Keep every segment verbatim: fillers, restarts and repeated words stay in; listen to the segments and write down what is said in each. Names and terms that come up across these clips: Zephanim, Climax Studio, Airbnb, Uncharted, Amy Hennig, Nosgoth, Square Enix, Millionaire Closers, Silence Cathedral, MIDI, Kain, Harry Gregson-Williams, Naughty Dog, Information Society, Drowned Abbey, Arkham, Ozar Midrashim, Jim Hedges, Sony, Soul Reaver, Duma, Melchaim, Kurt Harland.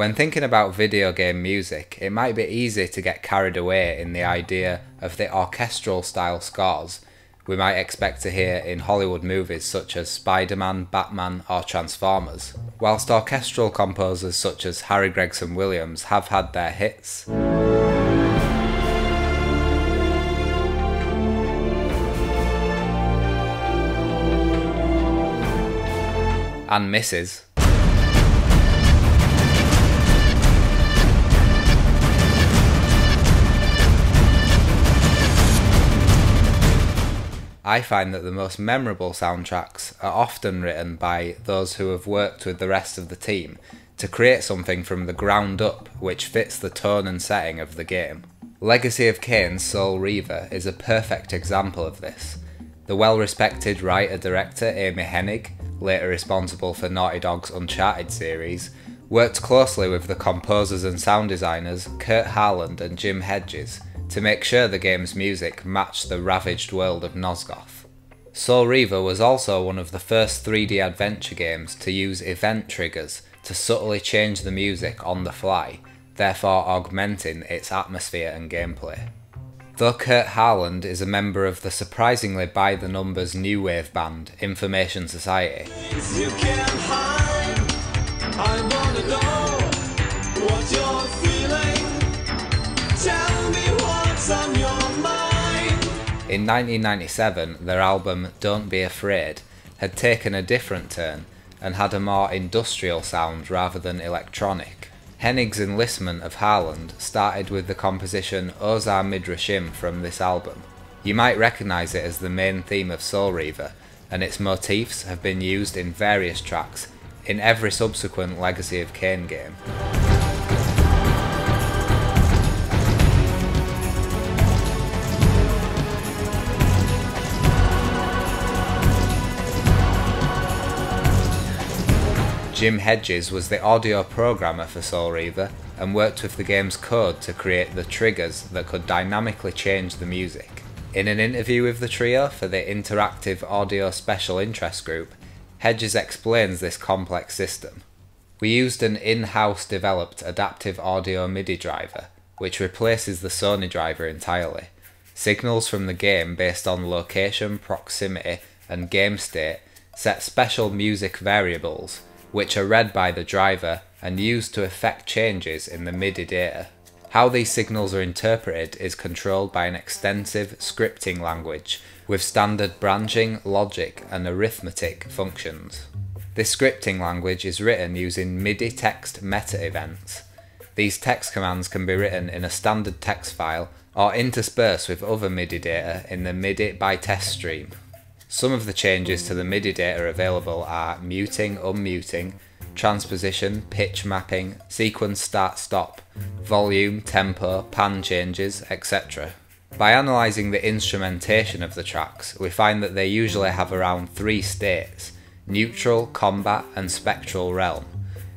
When thinking about video game music, it might be easy to get carried away in the idea of the orchestral style scores we might expect to hear in Hollywood movies such as Spider-Man, Batman or Transformers. Whilst orchestral composers such as Harry Gregson-Williams have had their hits, and misses, I find that the most memorable soundtracks are often written by those who have worked with the rest of the team to create something from the ground up which fits the tone and setting of the game. Legacy of Kain's Soul Reaver is a perfect example of this. The well-respected writer-director Amy Hennig, later responsible for Naughty Dog's Uncharted series, worked closely with the composers and sound designers Kurt Harland and Jim Hedges to make sure the game's music matched the ravaged world of Nosgoth. Soul Reaver was also one of the first three D adventure games to use event triggers to subtly change the music on the fly, therefore augmenting its atmosphere and gameplay. Though Kurt Harland is a member of the surprisingly by-the-numbers new wave band Information Society, in nineteen ninety-seven, their album Don't Be Afraid had taken a different turn and had a more industrial sound rather than electronic. Hennig's enlistment of Harland started with the composition Ozar Midrashim from this album. You might recognise it as the main theme of Soul Reaver, and its motifs have been used in various tracks in every subsequent Legacy of Kain game. Jim Hedges was the audio programmer for Soul Reaver and worked with the game's code to create the triggers that could dynamically change the music. In an interview with the trio for the Interactive Audio Special Interest Group, Hedges explains this complex system. We used an in-house developed adaptive audio MIDI driver, which replaces the Sony driver entirely. Signals from the game based on location, proximity, and game state set special music variables, which are read by the driver and used to effect changes in the MIDI data. How these signals are interpreted is controlled by an extensive scripting language with standard branching, logic and arithmetic functions. This scripting language is written using MIDI text meta events. These text commands can be written in a standard text file or interspersed with other MIDI data in the MIDI by test stream. Some of the changes to the MIDI data available are muting, unmuting, transposition, pitch mapping, sequence start-stop, volume, tempo, pan changes, et cetera. By analysing the instrumentation of the tracks, we find that they usually have around three states: neutral, combat and spectral realm.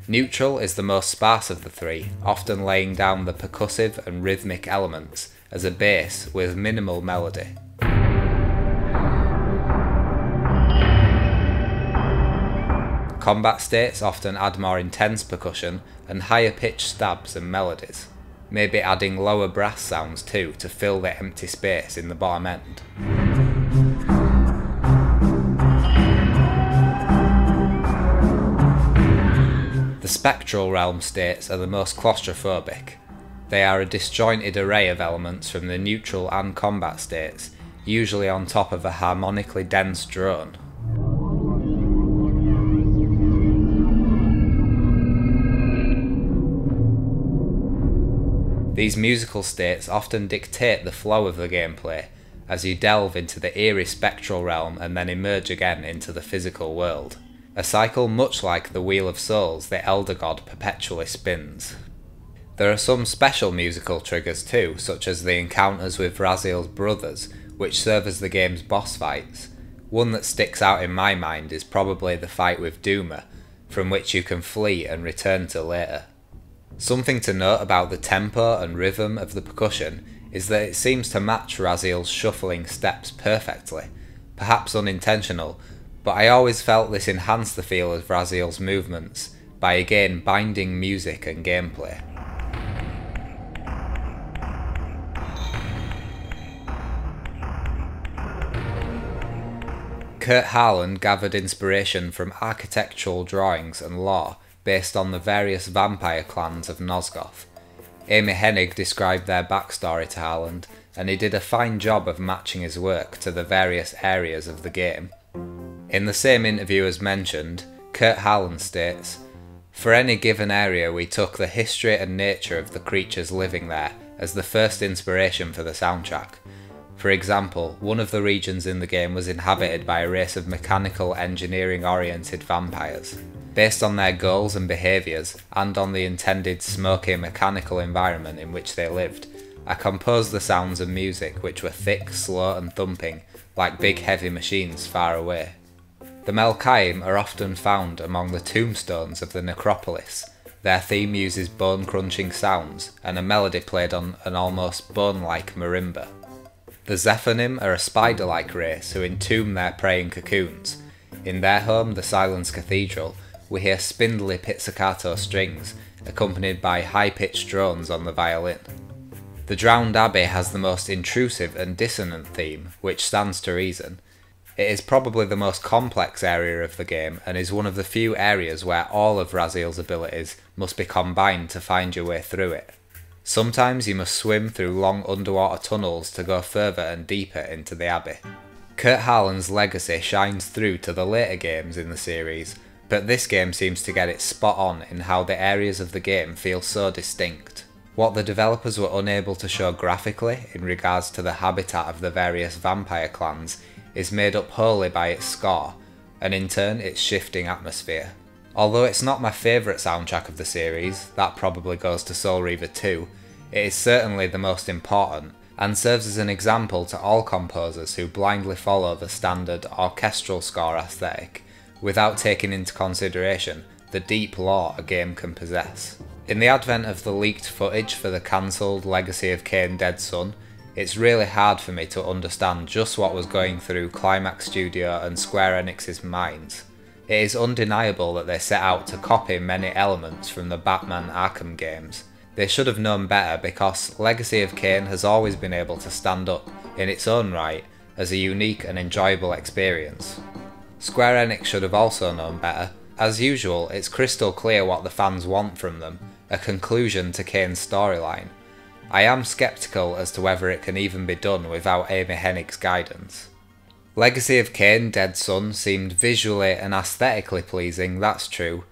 Neutral is the most sparse of the three, often laying down the percussive and rhythmic elements as a bass with minimal melody. Combat states often add more intense percussion and higher pitched stabs and melodies, maybe adding lower brass sounds too to fill the empty space in the bottom end. The spectral realm states are the most claustrophobic. They are a disjointed array of elements from the neutral and combat states, usually on top of a harmonically dense drone. These musical states often dictate the flow of the gameplay, as you delve into the eerie spectral realm and then emerge again into the physical world. A cycle much like the Wheel of Souls the Elder God perpetually spins. There are some special musical triggers too, such as the encounters with Raziel's brothers, which serve as the game's boss fights. One that sticks out in my mind is probably the fight with Duma, from which you can flee and return to later. Something to note about the tempo and rhythm of the percussion is that it seems to match Raziel's shuffling steps perfectly, perhaps unintentional, but I always felt this enhanced the feel of Raziel's movements by again binding music and gameplay. Kurt Harland gathered inspiration from architectural drawings and lore based on the various vampire clans of Nosgoth. Amy Hennig described their backstory to Harland, and he did a fine job of matching his work to the various areas of the game. In the same interview as mentioned, Kurt Harland states, "For any given area we took the history and nature of the creatures living there as the first inspiration for the soundtrack. For example, one of the regions in the game was inhabited by a race of mechanical engineering-oriented vampires. Based on their goals and behaviours, and on the intended smoky mechanical environment in which they lived, I composed the sounds and music which were thick, slow and thumping, like big heavy machines far away. The Melchaim are often found among the tombstones of the necropolis. Their theme uses bone-crunching sounds, and a melody played on an almost bone-like marimba. The Zephanim are a spider-like race who entomb their prey in cocoons. In their home, the Silence Cathedral, we hear spindly pizzicato strings, accompanied by high-pitched drones on the violin. The Drowned Abbey has the most intrusive and dissonant theme, which stands to reason. It is probably the most complex area of the game, and is one of the few areas where all of Raziel's abilities must be combined to find your way through it. Sometimes you must swim through long underwater tunnels to go further and deeper into the abbey." Kurt Harland's legacy shines through to the later games in the series, but this game seems to get it spot on in how the areas of the game feel so distinct. What the developers were unable to show graphically in regards to the habitat of the various vampire clans is made up wholly by its score, and in turn its shifting atmosphere. Although it's not my favourite soundtrack of the series, that probably goes to Soul Reaver two, it is certainly the most important, and serves as an example to all composers who blindly follow the standard orchestral score aesthetic, without taking into consideration the deep lore a game can possess. In the advent of the leaked footage for the cancelled Legacy of Kain Dead Son, it's really hard for me to understand just what was going through Climax Studio and Square Enix's minds. It is undeniable that they set out to copy many elements from the Batman Arkham games. They should have known better, because Legacy of Kain has always been able to stand up, in its own right, as a unique and enjoyable experience. Square Enix should have also known better. As usual, it's crystal clear what the fans want from them, a conclusion to Kane's storyline. I am sceptical as to whether it can even be done without Amy Hennig's guidance. Legacy of Kain Dead Son seemed visually and aesthetically pleasing, that's true,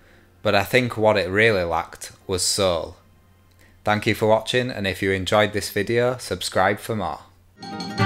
but I think what it really lacked was soul. Thank you for watching, and if you enjoyed this video, subscribe for more.